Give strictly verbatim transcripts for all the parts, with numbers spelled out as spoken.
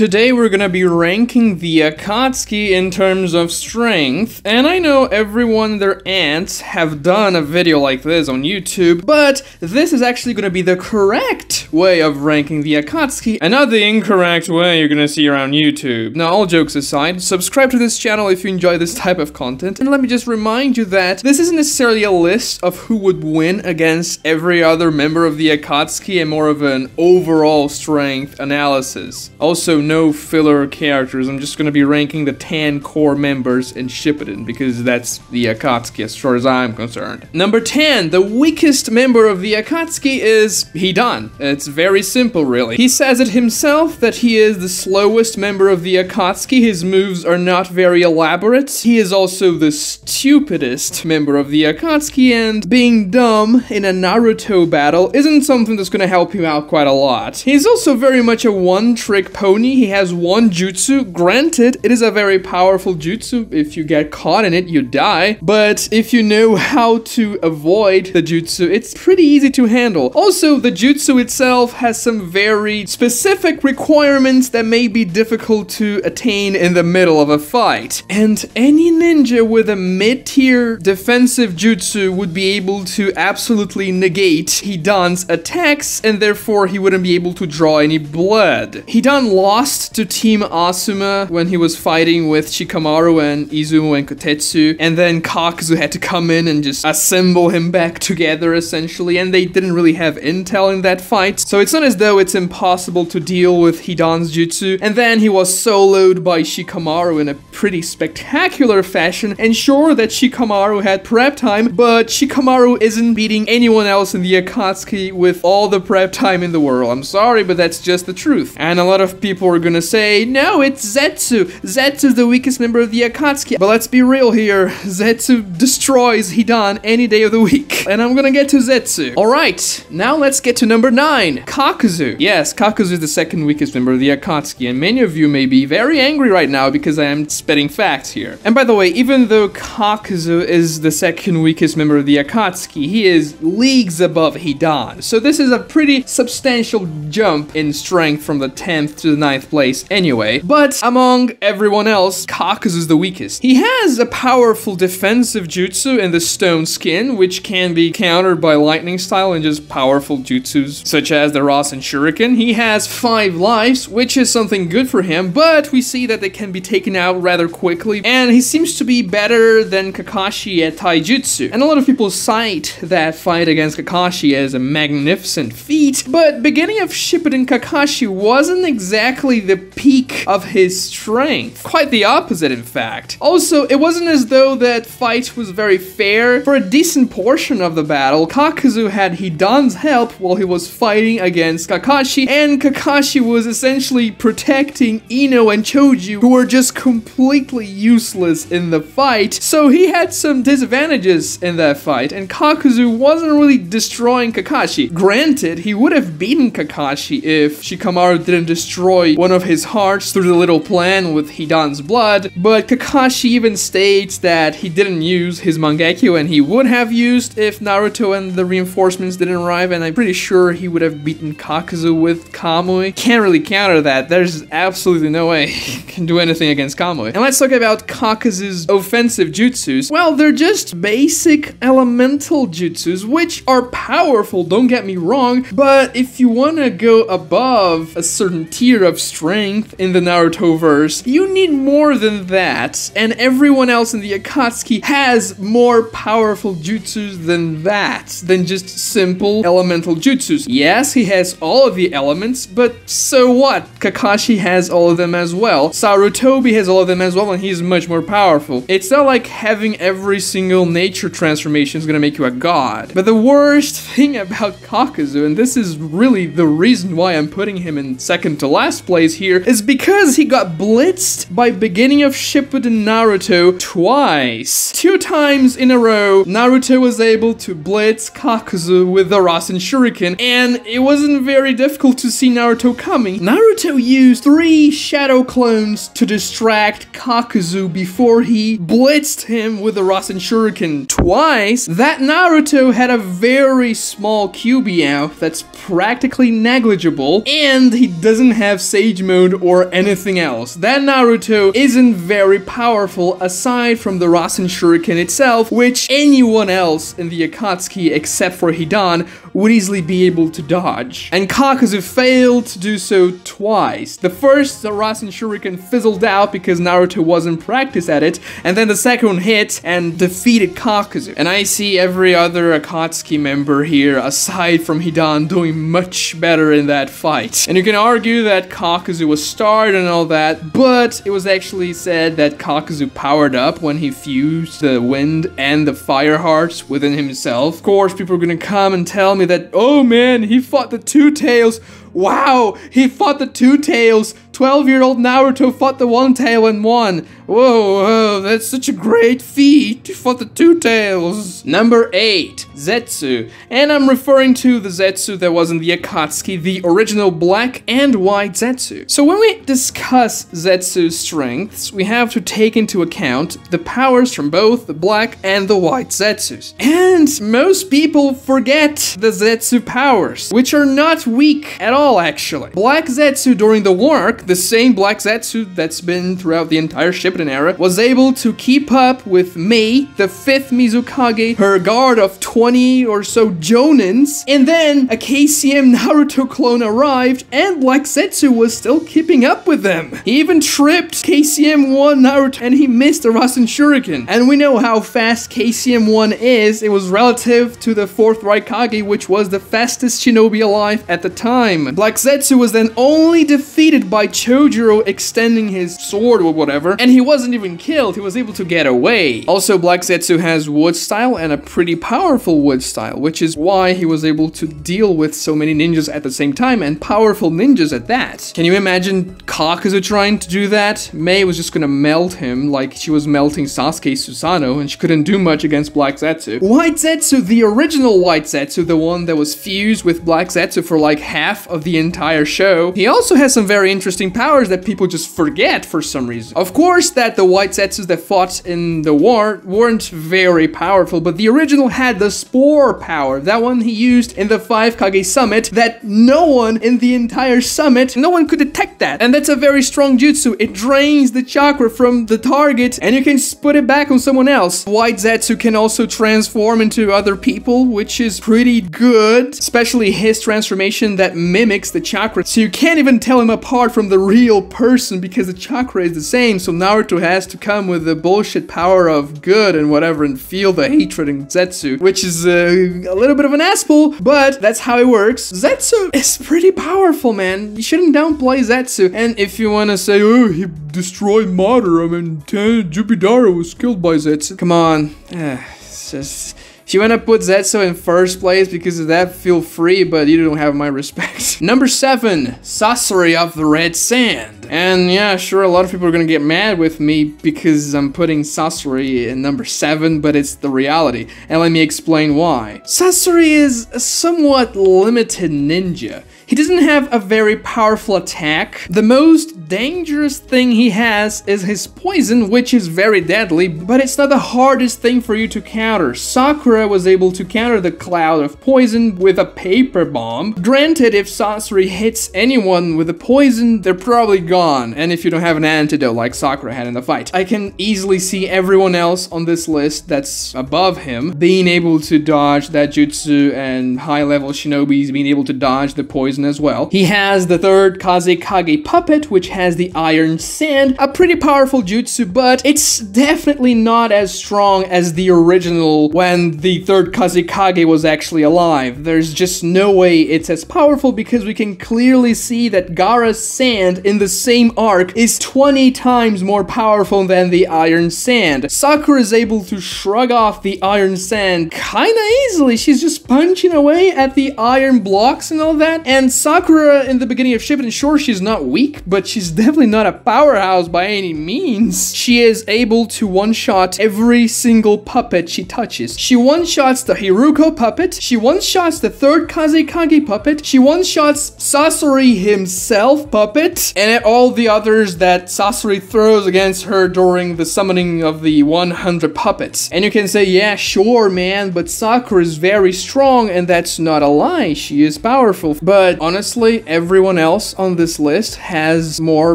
Today we're gonna be ranking the Akatsuki in terms of strength, and I know everyone their aunts have done a video like this on YouTube, but this is actually gonna be the correct way of ranking the Akatsuki and not the incorrect way you're gonna see around YouTube. Now, all jokes aside, subscribe to this channel if you enjoy this type of content, and let me just remind you that this isn't necessarily a list of who would win against every other member of the Akatsuki and more of an overall strength analysis. Also, no filler characters. I'm just gonna be ranking the ten core members in Shippuden because that's the Akatsuki as far as I'm concerned. Number ten, the weakest member of the Akatsuki is Hidan. It's very simple, really. He says it himself that he is the slowest member of the Akatsuki. His moves are not very elaborate. He is also the stupidest member of the Akatsuki, and being dumb in a Naruto battle isn't something that's gonna help him out quite a lot. He's also very much a one-trick pony. He has one jutsu. Granted, it is a very powerful jutsu. If you get caught in it, you die. But if you know how to avoid the jutsu, it's pretty easy to handle. Also, the jutsu itself has some very specific requirements that may be difficult to attain in the middle of a fight. And any ninja with a mid-tier defensive jutsu would be able to absolutely negate Hidan's attacks, and therefore he wouldn't be able to draw any blood. Hidan lost to Team Asuma when he was fighting with Shikamaru and Izumo and Kotetsu, and then Kakuzu had to come in and just assemble him back together essentially, and they didn't really have intel in that fight, so it's not as though it's impossible to deal with Hidan's jutsu. And then he was soloed by Shikamaru in a pretty spectacular fashion, and sure that Shikamaru had prep time, but Shikamaru isn't beating anyone else in the Akatsuki with all the prep time in the world. I'm sorry, but that's just the truth. And a lot of people are gonna say, no, it's Zetsu. Zetsu's the weakest member of the Akatsuki. But let's be real here. Zetsu destroys Hidan any day of the week. And I'm gonna get to Zetsu. Alright, now let's get to number nine. Kakuzu. Yes, Kakuzu is the second weakest member of the Akatsuki. And many of you may be very angry right now because I am spitting facts here. And by the way, even though Kakuzu is the second weakest member of the Akatsuki, he is leagues above Hidan. So this is a pretty substantial jump in strength from the tenth to the ninth place anyway, but among everyone else, Kakuzu is the weakest. He has a powerful defensive jutsu in the stone skin, which can be countered by lightning style and just powerful jutsus such as the Rasen Shuriken. He has five lives, which is something good for him, but we see that they can be taken out rather quickly, and he seems to be better than Kakashi at taijutsu. And a lot of people cite that fight against Kakashi as a magnificent feat, but beginning of Shippuden Kakashi wasn't exactly the peak of his strength. Quite the opposite, in fact. Also, it wasn't as though that fight was very fair. For a decent portion of the battle, Kakuzu had Hidan's help while he was fighting against Kakashi, and Kakashi was essentially protecting Ino and Choji, who were just completely useless in the fight, so he had some disadvantages in that fight, and Kakuzu wasn't really destroying Kakashi. Granted, he would have beaten Kakashi if Shikamaru didn't destroy one of his hearts through the little plan with Hidan's blood, but Kakashi even states that he didn't use his Mangekyo and he would have used if Naruto and the reinforcements didn't arrive, and I'm pretty sure he would have beaten Kakuzu with Kamui. Can't really counter that. There's absolutely no way he can do anything against Kamui. And let's talk about Kakuzu's offensive jutsus. Well, they're just basic elemental jutsus, which are powerful, don't get me wrong, but if you want to go above a certain tier of strength in the Narutoverse, you need more than that, and everyone else in the Akatsuki has more powerful jutsus than that, than just simple elemental jutsus. Yes, he has all of the elements, but so what? Kakashi has all of them as well, Sarutobi has all of them as well, and he's much more powerful. It's not like having every single nature transformation is gonna make you a god. But the worst thing about Kakuzu, and this is really the reason why I'm putting him in second to last place here, is because he got blitzed by beginning of Shippuden Naruto twice. Two times in a row, Naruto was able to blitz Kakuzu with the Rasen Shuriken, and it wasn't very difficult to see Naruto coming. Naruto used three shadow clones to distract Kakuzu before he blitzed him with the Rasen Shuriken twice. That Naruto had a very small Q B out that's practically negligible, and he doesn't have Sage Sage Mode or anything else. That Naruto isn't very powerful aside from the Rasen Shuriken itself, which anyone else in the Akatsuki except for Hidan would easily be able to dodge. And Kakuzu failed to do so twice. The first, the Rasen Shuriken fizzled out because Naruto wasn't practiced at it, and then the second hit and defeated Kakuzu. And I see every other Akatsuki member here aside from Hidan doing much better in that fight. And you can argue that Kakuzu was starred and all that, but it was actually said that Kakuzu powered up when he fused the wind and the fire hearts within himself. Of course, people are gonna come and tell me that, oh man, he fought the two tails. Wow, he fought the two tails. twelve year old Naruto fought the one tail and won. Whoa, whoa, that's such a great feat. He fought the two tails. Number eight, Zetsu. And I'm referring to the Zetsu that was in the Akatsuki, the original black and white Zetsu. So when we discuss Zetsu's strengths, we have to take into account the powers from both the black and the white Zetsus. And most people forget the Zetsu powers, which are not weak at all. Actually, Black Zetsu during the work, the same Black Zetsu that's been throughout the entire Shippuden era, was able to keep up with Mei, the fifth Mizukage, her guard of twenty or so Jonins, and then a K C M Naruto clone arrived, and Black Zetsu was still keeping up with them. He even tripped K C M one Naruto, and he missed the Rasen Shuriken. And we know how fast K C M one is. It was relative to the fourth Raikage, which was the fastest shinobi alive at the time. Black Zetsu was then only defeated by Chojuro extending his sword or whatever, and he wasn't even killed, he was able to get away. Also, Black Zetsu has wood style, and a pretty powerful wood style, which is why he was able to deal with so many ninjas at the same time, and powerful ninjas at that. Can you imagine Kakuzu trying to do that? Mei was just gonna melt him like she was melting Sasuke's Susano'o, and she couldn't do much against Black Zetsu. White Zetsu, the original White Zetsu, the one that was fused with Black Zetsu for like half of the entire show, he also has some very interesting powers that people just forget for some reason. Of course that the white Zetsus that fought in the war weren't very powerful, but the original had the spore power, that one he used in the five Kage summit, that no one in the entire summit, no one could detect that. And that's a very strong jutsu, it drains the chakra from the target and you can put it back on someone else. White Zetsu can also transform into other people, which is pretty good, especially his transformation that mimics the chakra, so you can't even tell him apart from the real person because the chakra is the same. So Naruto has to come with the bullshit power of good and whatever and feel the hatred in Zetsu, which is uh, a little bit of an asshole, but that's how it works. Zetsu is pretty powerful, man. You shouldn't downplay Zetsu. And if you want to say, oh, he destroyed Madara and Jupidara was killed by Zetsu, come on. Eh, it's just... If you want to put Zetsu in first place because of that, feel free, but you don't have my respect. Number seven, Sasori of the Red Sand. And yeah, sure, a lot of people are gonna get mad with me because I'm putting Sasori in number seven, but it's the reality. And let me explain why. Sasori is a somewhat limited ninja. He doesn't have a very powerful attack. The most dangerous thing he has is his poison, which is very deadly, but it's not the hardest thing for you to counter. Sakura was able to counter the cloud of poison with a paper bomb. Granted, if Sasori hits anyone with a poison, they're probably gone, and if you don't have an antidote like Sakura had in the fight. I can easily see everyone else on this list that's above him being able to dodge that jutsu, and high-level shinobis being able to dodge the poison as well. He has the third Kazekage puppet, which has the iron sand, a pretty powerful jutsu, but it's definitely not as strong as the original when the third Kazekage was actually alive. There's just no way it's as powerful because we can clearly see that Gaara's sand in the same arc is twenty times more powerful than the iron sand. Sakura is able to shrug off the iron sand kinda easily. She's just punching away at the iron blocks and all that. And And Sakura in the beginning of Shippuden, sure, she's not weak, but she's definitely not a powerhouse by any means. She is able to one-shot every single puppet she touches. She one-shots the Hiruko puppet, she one-shots the third Kazekage puppet, she one-shots Sasori himself puppet, and all the others that Sasori throws against her during the summoning of the one hundred puppets. And you can say, yeah, sure, man, but Sakura is very strong, and that's not a lie. She is powerful, but but honestly, everyone else on this list has more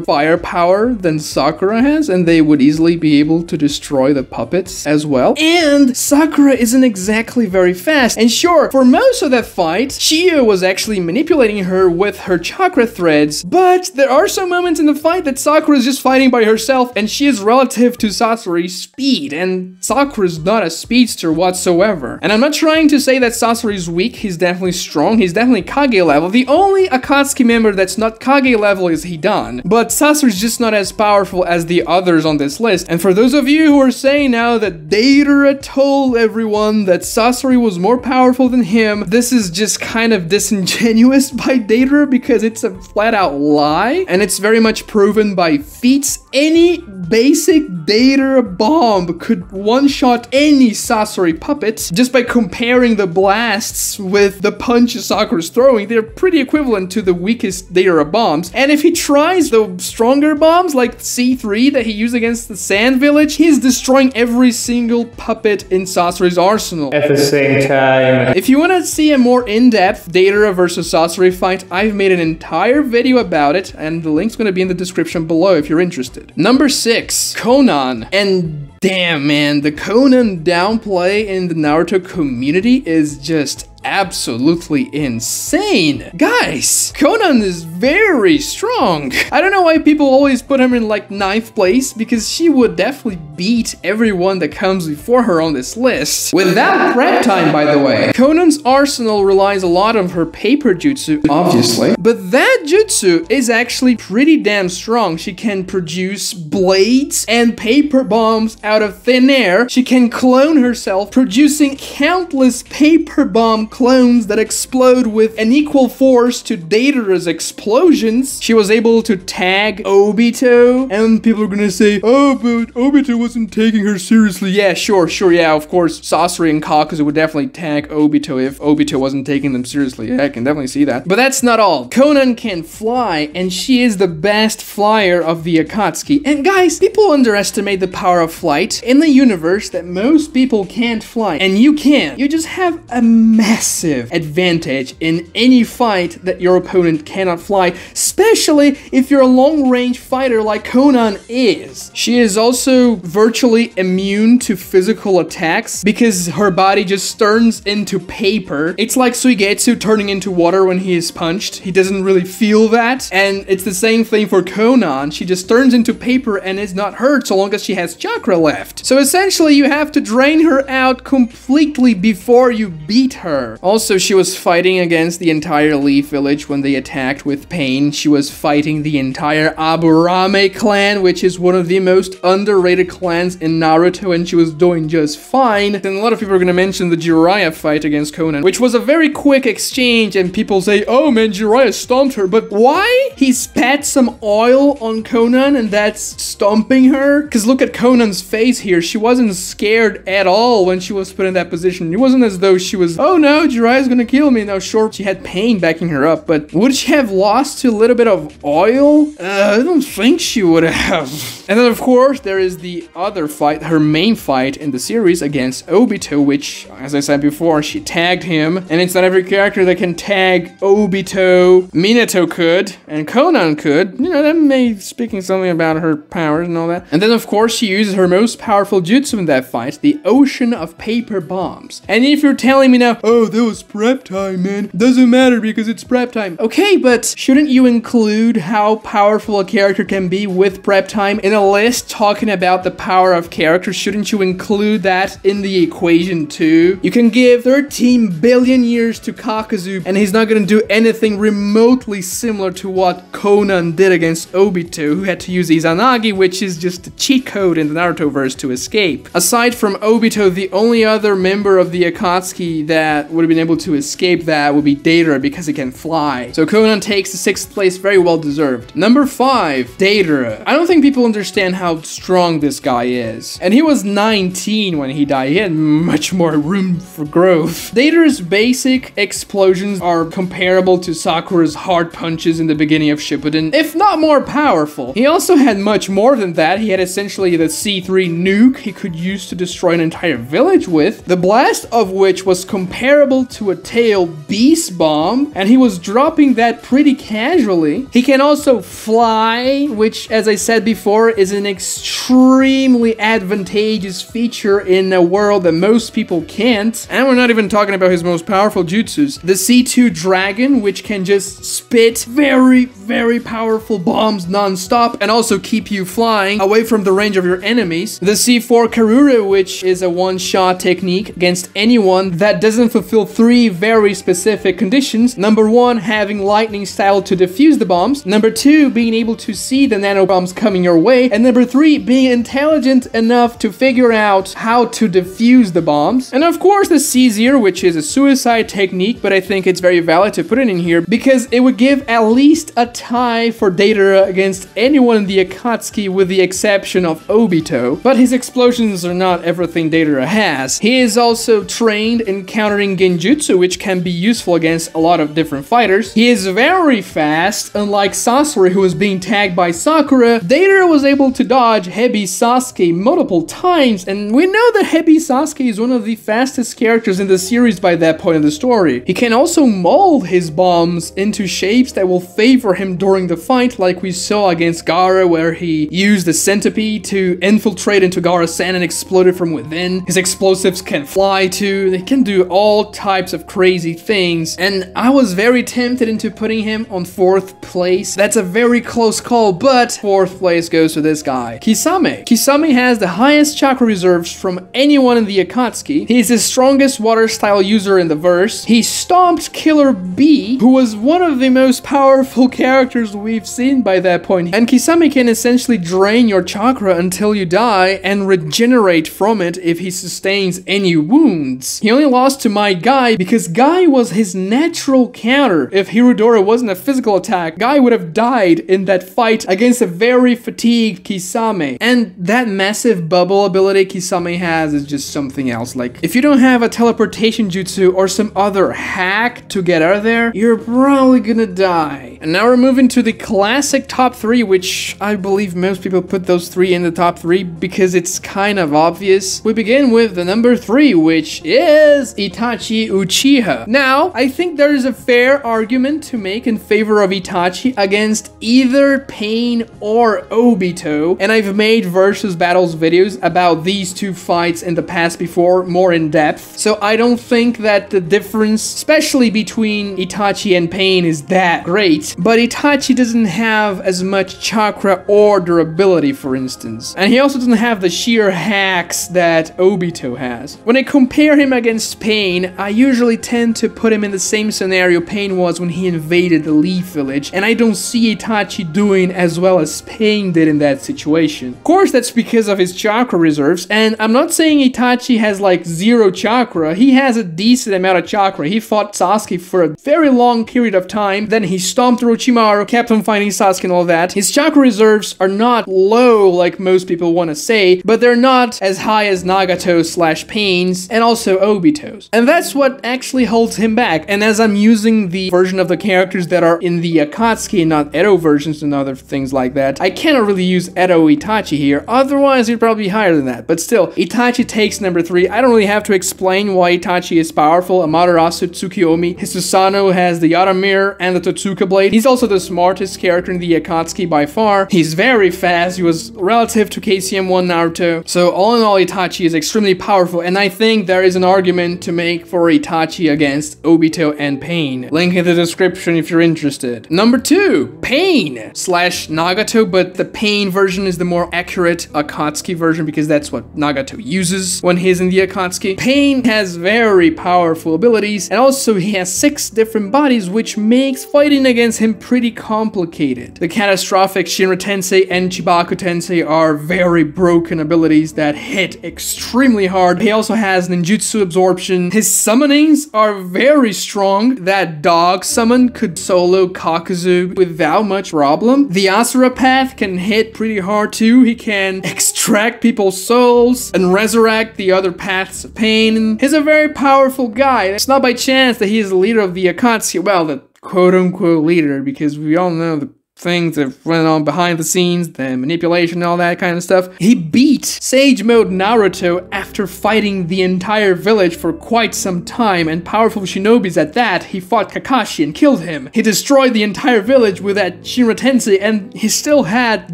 firepower than Sakura has, and they would easily be able to destroy the puppets as well. And Sakura isn't exactly very fast. And sure, for most of that fight, Chiyo was actually manipulating her with her chakra threads, but there are some moments in the fight that Sakura is just fighting by herself, and she is relative to Sasori's speed, and Sakura's not a speedster whatsoever. And I'm not trying to say that Sasori's weak, he's definitely strong, he's definitely Kage level. The only Akatsuki member that's not Kage level is Hidan, but Sasori's just not as powerful as the others on this list. And for those of you who are saying now that Deidara told everyone that Sasori was more powerful than him, this is just kind of disingenuous by Deidara because it's a flat out lie, and it's very much proven by feats. Any basic Deidara bomb could one-shot any Sasori puppet. Just by comparing the blasts with the punches Sakura's throwing, they're pretty equivalent to the weakest Deidara bombs. And if he tries the stronger bombs, like C three that he used against the Sand Village, he's destroying every single puppet in Sasori's arsenal. At the same time... If you want to see a more in-depth Deidara versus Sasori fight, I've made an entire video about it, and the link's gonna be in the description below if you're interested. Number six, Konan. And damn, man, the Konan downplay in the Naruto community is just absolutely insane. Guys, Konan is very strong. I don't know why people always put him in like ninth place, because she would definitely beat everyone that comes before her on this list. Without prep time, by the way. Konan's arsenal relies a lot on her paper jutsu, obviously. But that jutsu is actually pretty damn strong. She can produce blades and paper bombs out of thin air. She can clone herself, producing countless paper bomb clones that explode with an equal force to Deidara's explosions. She was able to tag Obito, and people are gonna say, oh, but Obito wasn't taking her seriously. Yeah, sure, sure, yeah, of course, Sasori and Kakuzu would definitely tag Obito if Obito wasn't taking them seriously. Yeah, I can definitely see that. But that's not all. Konan can fly, and she is the best flyer of the Akatsuki. And guys, people underestimate the power of flight in the universe that most people can't fly, and you can. You just have a massive advantage in any fight that your opponent cannot fly, especially if you're a long-range fighter like Konan is. She is also virtually immune to physical attacks because her body just turns into paper. It's like Suigetsu turning into water when he is punched. He doesn't really feel that, and it's the same thing for Konan. She just turns into paper and is not hurt so long as she has chakra left. So essentially you have to drain her out completely before you beat her. Also, she was fighting against the entire Leaf Village when they attacked with Pain. She was fighting the entire Aburame clan, which is one of the most underrated clans in Naruto, and she was doing just fine. And a lot of people are gonna mention the Jiraiya fight against Konan, which was a very quick exchange, and people say, oh man, Jiraiya stomped her, but why? He spat some oil on Konan and that's stomping her? Because look at Konan's face here. She wasn't scared at all when she was put in that position. It wasn't as though she was, oh no, Jiraiya's gonna kill me. Now sure, she had Pain backing her up, but would she have lost to a little bit of oil? Uh, I don't think she would have. And then of course, there is the other fight, her main fight in the series against Obito, which, as I said before, she tagged him. And it's not every character that can tag Obito. Minato could, and Konan could. You know, that may speaking something about her powers and all that. And then of course, she uses her most powerful jutsu in that fight, the ocean of paper bombs. And if you're telling me now, oh, that was prep time, man, doesn't matter because it's prep time. Okay, but shouldn't you include how powerful a character can be with prep time in a list talking about the power of characters? Shouldn't you include that in the equation too? You can give thirteen billion years to Kakuzu, and he's not gonna do anything remotely similar to what Konan did against Obito, who had to use Izanagi, which is just a cheat code in the Narutoverse to escape. Aside from Obito, the only other member of the Akatsuki that would have been able to escape that would be Deidara because he can fly. So Konan takes the sixth place, very well deserved. Number five, Deidara. I don't think people understand how strong this guy is. And he was nineteen when he died. He had much more room for growth. Deidara's basic explosions are comparable to Sakura's hard punches in the beginning of Shippuden, if not more powerful. He also had much more than that. He had essentially the C three nuke he could use to destroy an entire village with, the blast of which was comparable comparable to a tail beast bomb, and he was dropping that pretty casually. He can also fly, which, as I said before, is an extremely advantageous feature in a world that most people can't. And we're not even talking about his most powerful jutsus. The C two Dragon, which can just spit very, very powerful bombs non-stop and also keep you flying away from the range of your enemies. The C four Karuru, which is a one-shot technique against anyone that doesn't fulfill three very specific conditions. Number one, having lightning style to defuse the bombs. Number two, being able to see the nano bombs coming your way. And number three, being intelligent enough to figure out how to defuse the bombs. And of course the C zero, which is a suicide technique, but I think it's very valid to put it in here because it would give at least a tie for Deidara against anyone in the Akatsuki with the exception of Obito. But his explosions are not everything Deidara has. He is also trained in countering genjutsu, which can be useful against a lot of different fighters. He is very fast. Unlike Sasori, who was being tagged by Sakura, Deidara was able to dodge Hebi Sasuke multiple times, and we know that Hebi Sasuke is one of the fastest characters in the series by that point in the story. He can also mold his bombs into shapes that will favor him during the fight, like we saw against Gaara, where he used the centipede to infiltrate into Gaara-san and explode it from within. His explosives can fly too. They can do all types of crazy things, and I was very tempted into putting him on fourth place. That's a very close call, but fourth place goes to this guy, Kisame. Kisame has the highest chakra reserves from anyone in the Akatsuki. He's the strongest water style user in the verse. He stomped Killer Bee, who was one of the most powerful characters we've seen by that point. And Kisame can essentially drain your chakra until you die and regenerate from it if he sustains any wounds. He only lost to my guy because Guy was his natural counter. If Hirodora wasn't a physical attack, Guy would have died in that fight against a very fatigued Kisame. And that massive bubble ability Kisame has is just something else. Like, if you don't have a teleportation jutsu or some other hack to get out of there, you're probably gonna die. And now we're moving to the classic top three, which I believe most people put those three in the top three because it's kind of obvious. We begin with the number three, which is Itachi Uchiha. Now, I think there is a fair argument to make in favor of Itachi against either Pain or Obito, and I've made versus battles videos about these two fights in the past before, more in depth, so I don't think that the difference, especially between Itachi and Pain, is that great. But Itachi doesn't have as much chakra or durability, for instance, and he also doesn't have the sheer hacks that Obito has. When I compare him against Pain, I usually tend to put him in the same scenario Pain was when he invaded the Leaf Village, and I don't see Itachi doing as well as Pain did in that situation. Of course, that's because of his chakra reserves, and I'm not saying Itachi has like zero chakra. He has a decent amount of chakra. He fought Sasuke for a very long period of time, then he stomped Orochimaru, kept on fighting Sasuke and all that. His chakra reserves are not low like most people want to say, but they're not as high as Nagato slash Pain's and also Obito's. And that's what actually holds him back. And as I'm using the version of the characters that are in the Akatsuki and not Edo versions and other things like that, I cannot really use Edo Itachi here, otherwise he'd probably be higher than that. But still, Itachi takes number three. I don't really have to explain why Itachi is powerful. Amaterasu, Tsukiyomi, his Susano'o has the Yaramir and the Totsuka Blade. He's also the smartest character in the Akatsuki by far. He's very fast. He was relative to K C M one Naruto. So all in all, Itachi is extremely powerful, and I think there is an argument to make for Itachi against Obito and Pain. Link in the description if you're interested. Number two, Pain slash Nagato, but the Pain version is the more accurate Akatsuki version because that's what Nagato uses when he's in the Akatsuki. Pain has very powerful abilities, and also he has six different bodies, which makes fighting against him pretty complicated. The catastrophic Shinra Tensei and Chibaku Tensei are very broken abilities that hit extremely hard. He also has ninjutsu absorption. His summonings are very strong. That dog summon could solo Kakuzu without much problem. The Asura Path can hit pretty hard too. He can extract people's souls and resurrect the other paths of pain. He's a very powerful guy. It's not by chance that he is the leader of the Akatsuki. Well, the quote-unquote leader, because we all know the things that went on behind the scenes, the manipulation, all that kind of stuff. He beat Sage Mode Naruto after fighting the entire village for quite some time, and powerful shinobis at that. He fought Kakashi and killed him. He destroyed the entire village with that Shinra Tensei, and he still had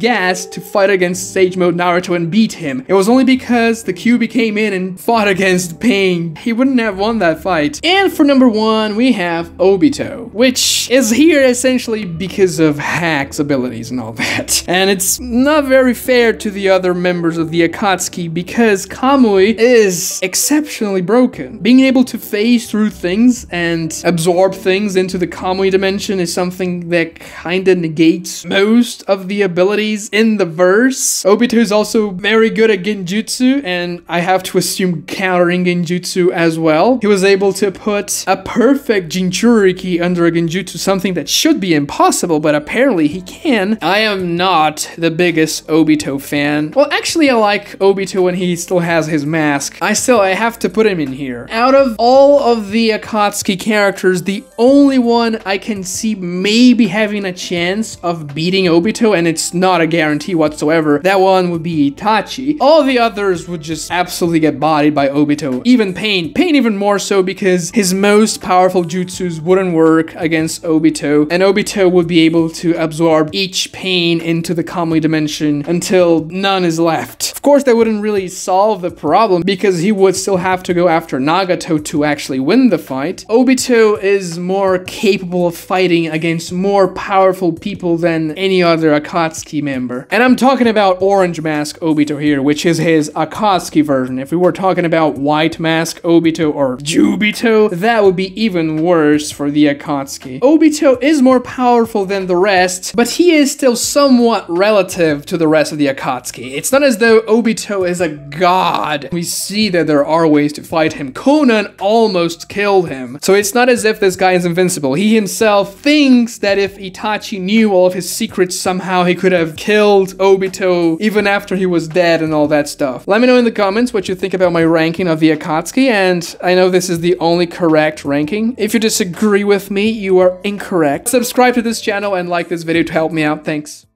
gas to fight against Sage Mode Naruto and beat him. It was only because the Kyuubi came in and fought against Pain. He wouldn't have won that fight. And for number one, we have Obito, which is here essentially because of Hack's abilities and all that. And it's not very fair to the other members of the Akatsuki because Kamui is exceptionally broken. Being able to phase through things and absorb things into the Kamui dimension is something that kinda negates most of the abilities in the verse. Obito is also very good at genjutsu, and I have to assume countering genjutsu as well. He was able to put a perfect jinchuriki under a genjutsu, something that should be impossible, but apparently he can. I am not the biggest Obito fan. Well, actually I like Obito when he still has his mask. I still, I have to put him in here. Out of all of the Akatsuki characters, the only one I can see maybe having a chance of beating Obito, and it's not a guarantee whatsoever, that one would be Itachi. All the others would just absolutely get bodied by Obito. Even Pain. Pain even more so because his most powerful jutsus wouldn't work against Obito, and Obito would be able to absorb each Pain into the Kamui dimension until none is left. Of course, that wouldn't really solve the problem because he would still have to go after Nagato to actually win the fight. Obito is more capable of fighting against more powerful people than any other Akatsuki member. And I'm talking about Orange Mask Obito here, which is his Akatsuki version. If we were talking about White Mask Obito or Jubito, that would be even worse for the Akatsuki. Obito is more powerful than the rest, but he is still somewhat relative to the rest of the Akatsuki. It's not as though Obito is a god. We see that there are ways to fight him. Konan almost killed him. So it's not as if this guy is invincible. He himself thinks that if Itachi knew all of his secrets, somehow he could have killed Obito even after he was dead and all that stuff. Let me know in the comments what you think about my ranking of the Akatsuki, and I know this is the only correct ranking. If you disagree with me, you are incorrect. Subscribe to this channel and like this video to help me out. Thanks.